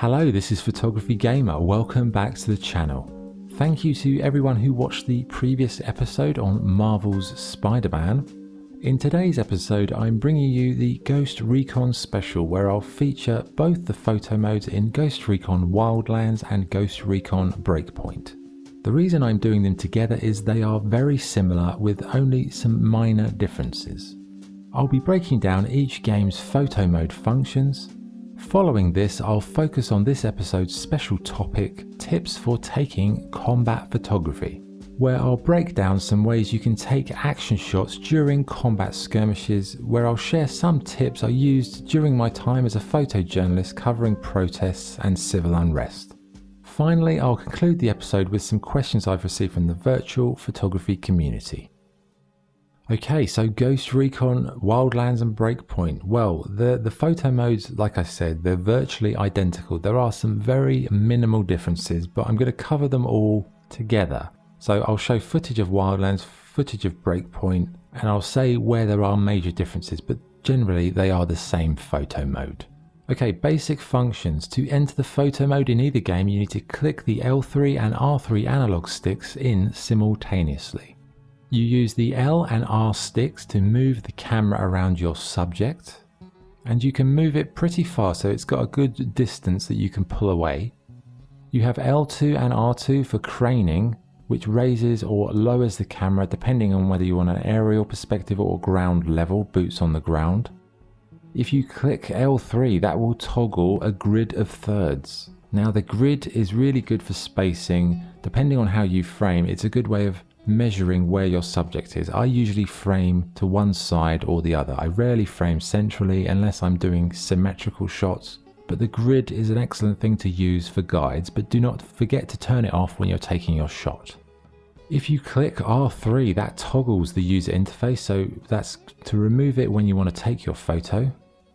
Hello, this is Photography Gamer. Welcome back to the channel. Thank you to everyone who watched the previous episode on Marvel's Spider-Man. In today's episode, I'm bringing you the Ghost Recon special, where I'll feature both the photo modes in Ghost Recon Wildlands and Ghost Recon Breakpoint. The reason I'm doing them together is they are very similar with only some minor differences. I'll be breaking down each game's photo mode functions. Following this, I'll focus on this episode's special topic, tips for taking combat photography, where I'll break down some ways you can take action shots during combat skirmishes, where I'll share some tips I used during my time as a photojournalist covering protests and civil unrest. Finally, I'll conclude the episode with some questions I've received from the virtual photography community. Okay, so Ghost Recon, Wildlands and Breakpoint. Well, the photo modes, like I said, they're virtually identical. There are some very minimal differences, but I'm going to cover them all together. So I'll show footage of Wildlands, footage of Breakpoint, and I'll say where there are major differences, but generally they are the same photo mode. Okay, basic functions. To enter the photo mode in either game, you need to click the L3 and R3 analog sticks in simultaneously. You use the L and R sticks to move the camera around your subject, and you can move it pretty far, so it's got a good distance that you can pull away. You have L2 and R2 for craning, which raises or lowers the camera depending on whether you want an aerial perspective or ground level, boots on the ground. If you click L3, that will toggle a grid of thirds. Now the grid is really good for spacing. Depending on how you frame, it's a good way of measuring where your subject is. I usually frame to one side or the other. I rarely frame centrally unless I'm doing symmetrical shots, but the grid is an excellent thing to use for guides, but do not forget to turn it off when you're taking your shot. If you click R3, that toggles the user interface, so that's to remove it when you want to take your photo.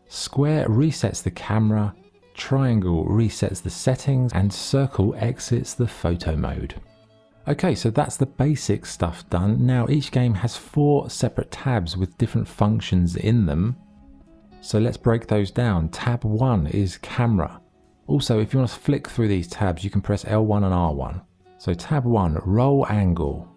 Square resets the camera, triangle resets the settings, and circle exits the photo mode. Okay, so that's the basic stuff done. Now each game has 4 separate tabs with different functions in them. So let's break those down. Tab 1 is camera. Also, if you want to flick through these tabs, you can press L1 and R1. So tab 1, roll angle.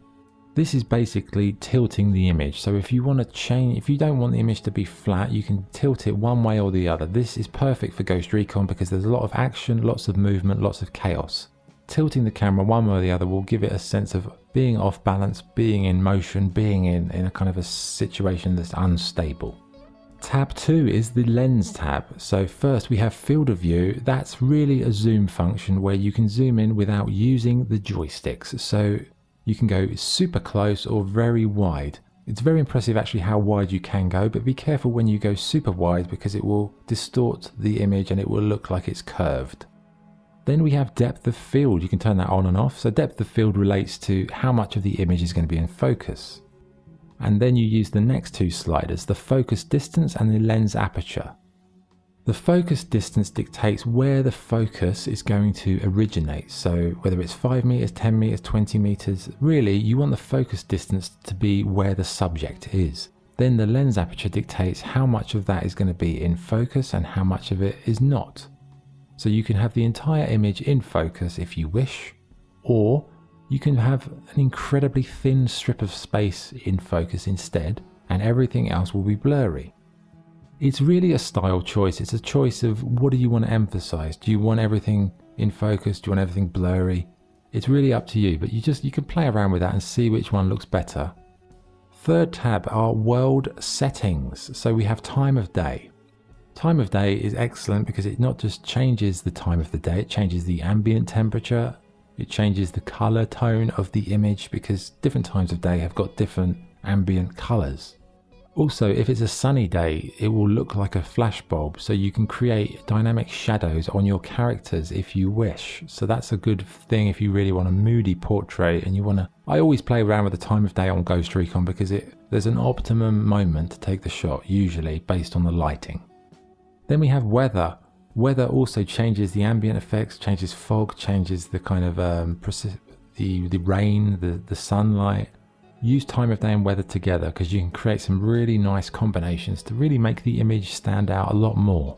This is basically tilting the image. So if you want to change, if you don't want the image to be flat, you can tilt it one way or the other. This is perfect for Ghost Recon because there's a lot of action, lots of movement, lots of chaos. Tilting the camera one way or the other will give it a sense of being off balance, being in motion, being in a kind of a situation that's unstable. Tab 2 is the lens tab. So first we have field of view. That's really a zoom function where you can zoom in without using the joysticks. So you can go super close or very wide. It's very impressive actually how wide you can go, but be careful when you go super wide because it will distort the image and it will look like it's curved. Then we have depth of field. You can turn that on and off. So depth of field relates to how much of the image is going to be in focus. And then you use the next 2 sliders, the focus distance and the lens aperture. The focus distance dictates where the focus is going to originate. So whether it's 5 meters, 10 meters, 20 meters, really you want the focus distance to be where the subject is. Then the lens aperture dictates how much of that is going to be in focus and how much of it is not. So you can have the entire image in focus if you wish, or you can have an incredibly thin strip of space in focus instead, and everything else will be blurry. It's really a style choice. It's a choice of what do you want to emphasize? Do you want everything in focus? Do you want everything blurry? It's really up to you, but you can play around with that and see which one looks better. Third tab are world settings. So we have time of day. Time of day is excellent because it not just changes the time of the day, it changes the ambient temperature, it changes the color tone of the image because different times of day have got different ambient colors. Also, if it's a sunny day, it will look like a flashbulb, so you can create dynamic shadows on your characters if you wish. So that's a good thing if you really want a moody portrait and you want to... I always play around with the time of day on Ghost Recon because there's an optimum moment to take the shot, usually based on the lighting. Then we have weather. Weather also changes the ambient effects, changes fog, changes the kind of the rain, the sunlight. Use time of day and weather together because you can create some really nice combinations to really make the image stand out a lot more.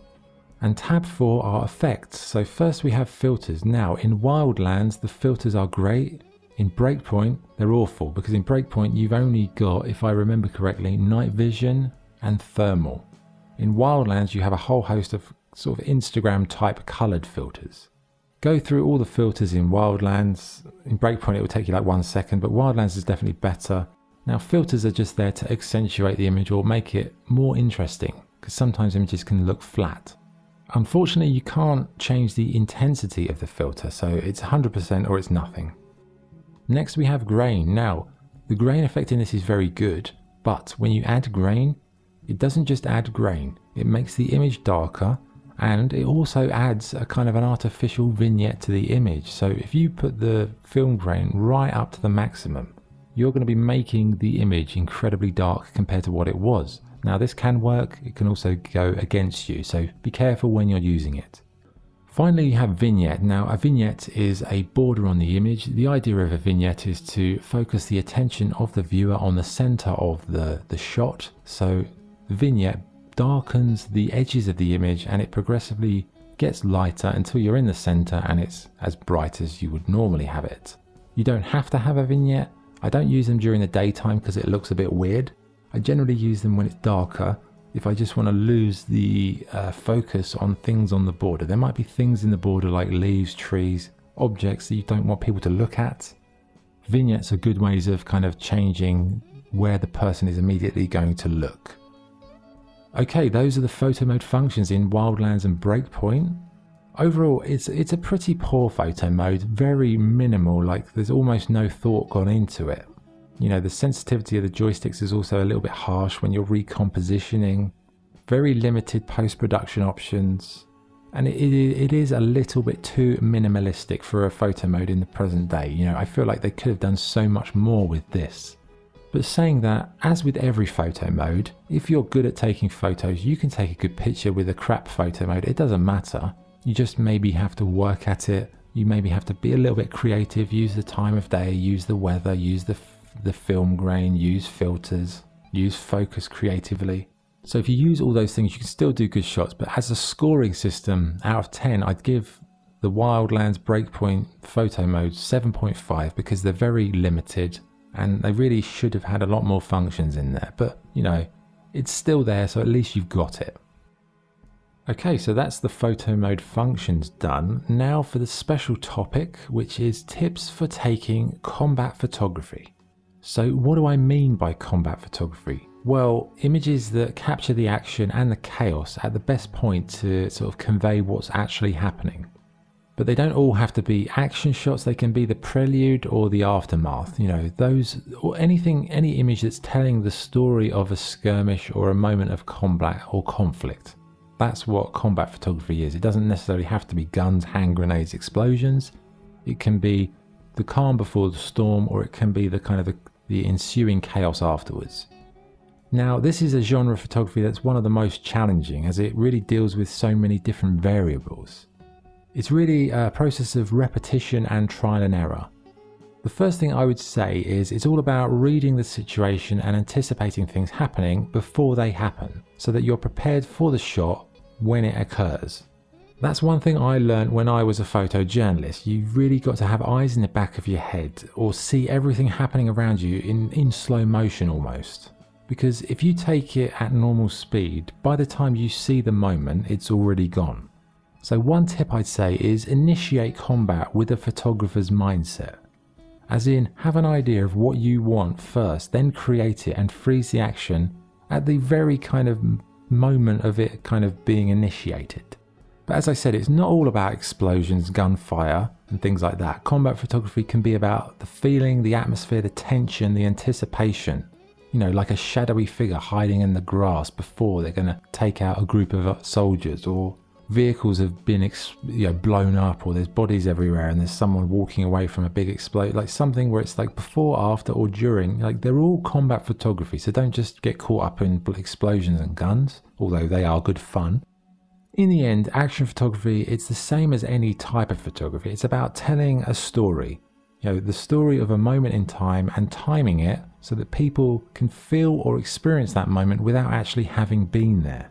And tab 4 are effects. So first we have filters. Now in Wildlands the filters are great. In Breakpoint they're awful, because in Breakpoint you've only got, if I remember correctly, night vision and thermal. In Wildlands you have a whole host of sort of Instagram type coloured filters. Go through all the filters in Wildlands. In Breakpoint it will take you like 1 second, but Wildlands is definitely better. Now filters are just there to accentuate the image or make it more interesting, because sometimes images can look flat. Unfortunately you can't change the intensity of the filter, so it's 100% or it's nothing. Next we have grain. Now the grain effect in this is very good, but when you add grain, it doesn't just add grain, it makes the image darker, and it also adds a kind of an artificial vignette to the image. So if you put the film grain right up to the maximum, you're going to be making the image incredibly dark compared to what it was. Now this can work, it can also go against you, so be careful when you're using it. Finally you have vignette. Now a vignette is a border on the image. The idea of a vignette is to focus the attention of the viewer on the center of the shot. So the vignette darkens the edges of the image and it progressively gets lighter until you're in the center and it's as bright as you would normally have it. You don't have to have a vignette. I don't use them during the daytime because it looks a bit weird. I generally use them when it's darker, if I just want to lose the focus on things on the border. There might be things in the border like leaves, trees, objects that you don't want people to look at. Vignettes are good ways of kind of changing where the person is immediately going to look. Okay, those are the photo mode functions in Wildlands and Breakpoint. Overall, it's a pretty poor photo mode, very minimal, like there's almost no thought gone into it. You know, the sensitivity of the joysticks is also a little bit harsh when you're recompositioning. Very limited post-production options. And it is a little bit too minimalistic for a photo mode in the present day. You know, I feel like they could have done so much more with this. But saying that, as with every photo mode, if you're good at taking photos, you can take a good picture with a crap photo mode. It doesn't matter. You just maybe have to work at it. You maybe have to be a little bit creative, use the time of day, use the weather, use the film grain, use filters, use focus creatively. So if you use all those things, you can still do good shots. But as a scoring system, out of 10, I'd give the Wildlands, Breakpoint, photo mode 7.5, because they're very limited and they really should have had a lot more functions in there. But you know, it's still there, so at least you've got it. Okay, so that's the photo mode functions done. Now for the special topic, which is tips for taking combat photography. So what do I mean by combat photography? Well, images that capture the action and the chaos at the best point to sort of convey what's actually happening. But they don't all have to be action shots, they can be the prelude or the aftermath, you know, those, or anything, any image that's telling the story of a skirmish or a moment of combat or conflict. That's what combat photography is. It doesn't necessarily have to be guns, hand grenades, explosions. It can be the calm before the storm, or it can be the kind of the ensuing chaos afterwards. Now this is a genre of photography that's one of the most challenging, as it really deals with so many different variables. It's really a process of repetition and trial and error. The first thing I would say is it's all about reading the situation and anticipating things happening before they happen, so that you're prepared for the shot when it occurs. That's one thing I learned when I was a photojournalist. You've really got to have eyes in the back of your head, or see everything happening around you in slow motion almost. Because if you take it at normal speed, by the time you see the moment, it's already gone. So one tip I'd say is initiate combat with a photographer's mindset. As in, have an idea of what you want first, then create it and freeze the action at the very kind of moment of it kind of being initiated. But as I said, it's not all about explosions, gunfire, and things like that. Combat photography can be about the feeling, the atmosphere, the tension, the anticipation. You know, like a shadowy figure hiding in the grass before they're going to take out a group of soldiers, or vehicles have been blown up, or there's bodies everywhere and there's someone walking away from a big explosion. Like something where it's like before, after, or during. Like they're all combat photography, so don't just get caught up in explosions and guns, although they are good fun. In the end, action photography, it's the same as any type of photography. It's about telling a story, you know, the story of a moment in time, and timing it so that people can feel or experience that moment without actually having been there.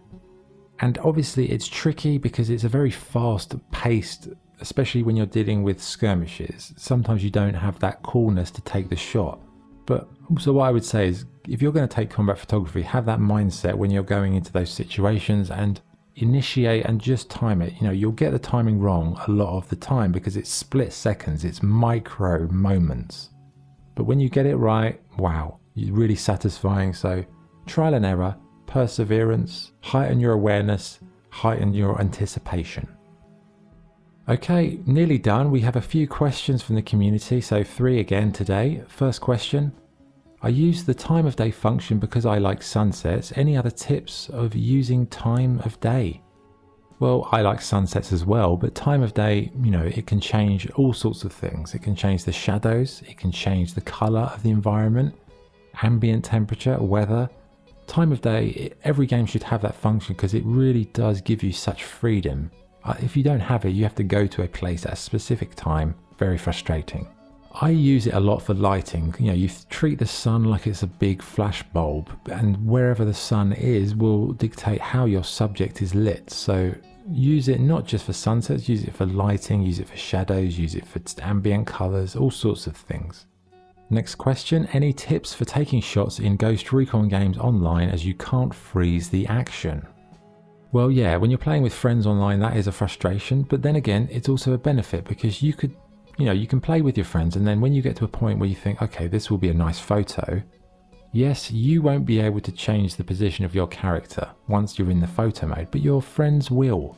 And obviously it's tricky because it's a very fast paced, especially when you're dealing with skirmishes. Sometimes you don't have that coolness to take the shot. But also what I would say is, if you're going to take combat photography, have that mindset when you're going into those situations and initiate and just time it. You know, you'll get the timing wrong a lot of the time because it's split seconds, it's micro moments. But when you get it right, wow, it's really satisfying. So trial and error, perseverance, heighten your awareness, heighten your anticipation. Okay, nearly done. We have a few questions from the community, so 3 again today. First question, I use the time of day function because I like sunsets. Any other tips of using time of day? Well, I like sunsets as well, but time of day, you know, it can change all sorts of things. It can change the shadows, it can change the color of the environment, ambient temperature, weather. Time of day, every game should have that function because it really does give you such freedom. If you don't have it, you have to go to a place at a specific time. Very frustrating. I use it a lot for lighting. You know, you treat the sun like it's a big flash bulb, and wherever the sun is will dictate how your subject is lit. So use it not just for sunsets, use it for lighting, use it for shadows, use it for ambient colors, all sorts of things. Next question, any tips for taking shots in Ghost Recon games online as you can't freeze the action? Well, yeah, when you're playing with friends online, that is a frustration, but then again, it's also a benefit because you could, you know, you can play with your friends, and then when you get to a point where you think, okay, this will be a nice photo, yes, you won't be able to change the position of your character once you're in the photo mode, but your friends will.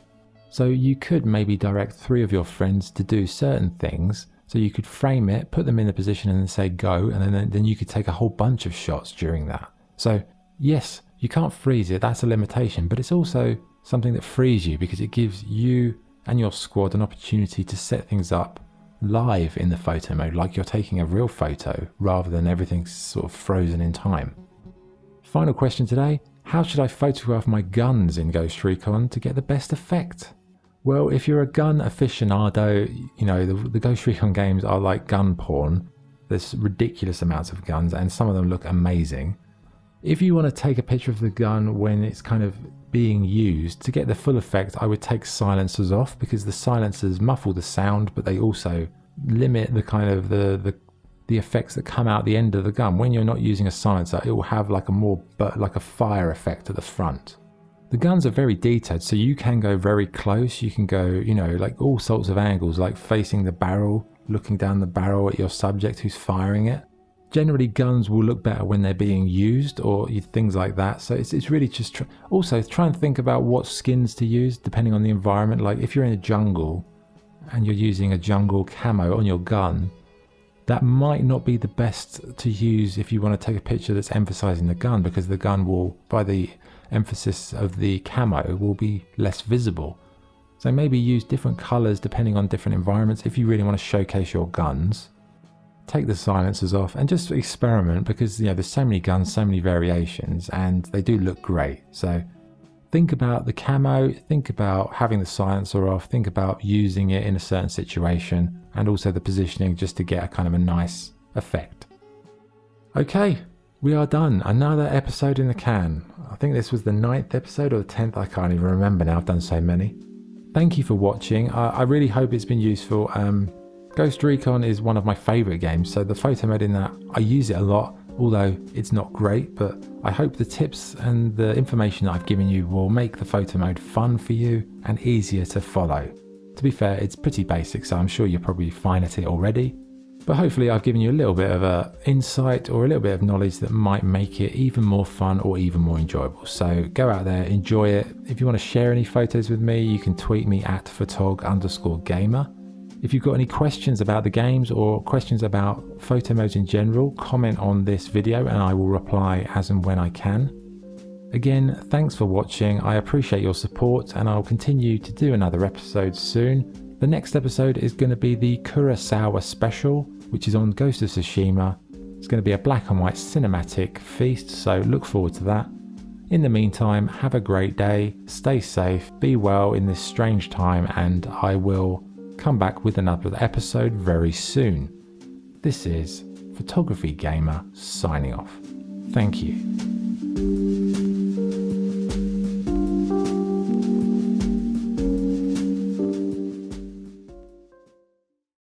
So you could maybe direct 3 of your friends to do certain things. So you could frame it, put them in the position and then say go, and then you could take a whole bunch of shots during that. So yes, you can't freeze it, that's a limitation, but it's also something that frees you because it gives you and your squad an opportunity to set things up live in the photo mode, like you're taking a real photo rather than everything sort of frozen in time. Final question today, how should I photograph my guns in Ghost Recon to get the best effect? Well, if you're a gun aficionado, you know, the Ghost Recon games are like gun porn. There's ridiculous amounts of guns and some of them look amazing. If you want to take a picture of the gun when it's kind of being used, to get the full effect, I would take silencers off because the silencers muffle the sound, but they also limit the kind of the effects that come out the end of the gun. When you're not using a silencer, it will have like a more, like a fire effect at the front. The guns are very detailed, so you can go very close, you can go, you know, like all sorts of angles, like facing the barrel, looking down the barrel at your subject who's firing it. Generally, guns will look better when they're being used or things like that. So it's really just, also try and think about what skins to use depending on the environment. Like if you're in a jungle and you're using a jungle camo on your gun, that might not be the best to use if you want to take a picture that's emphasizing the gun, because the gun will, by the emphasis of the camo, will be less visible. So maybe use different colors depending on different environments if you really want to showcase your guns. Take the silencers off and just experiment, because you know there's so many guns, so many variations, and they do look great. So think about the camo, think about having the silencer off, think about using it in a certain situation, and also the positioning just to get a kind of a nice effect. Okay, we are done. Another episode in the can. I think this was the 9th episode or the 10th. I can't even remember now. I've done so many. Thank you for watching. I really hope it's been useful. Ghost Recon is one of my favorite games. So the photo mode in that, I use it a lot, although it's not great, but I hope the tips and the information that I've given you will make the photo mode fun for you and easier to follow. To be fair, it's pretty basic, so I'm sure you're probably fine at it already. But hopefully I've given you a little bit of a insight or a little bit of knowledge that might make it even more fun or even more enjoyable. So go out there, enjoy it. If you want to share any photos with me, you can tweet me at photog_gamer. If you've got any questions about the games or questions about photo modes in general, comment on this video and I will reply as and when I can. Again, thanks for watching. I appreciate your support and I'll continue to do another episode soon. The next episode is going to be the Kurosawa special, which is on Ghost of Tsushima. It's going to be a black and white cinematic feast, so look forward to that. In the meantime, have a great day, stay safe, be well in this strange time, and I will come back with another episode very soon. This is Photography Gamer signing off. Thank you.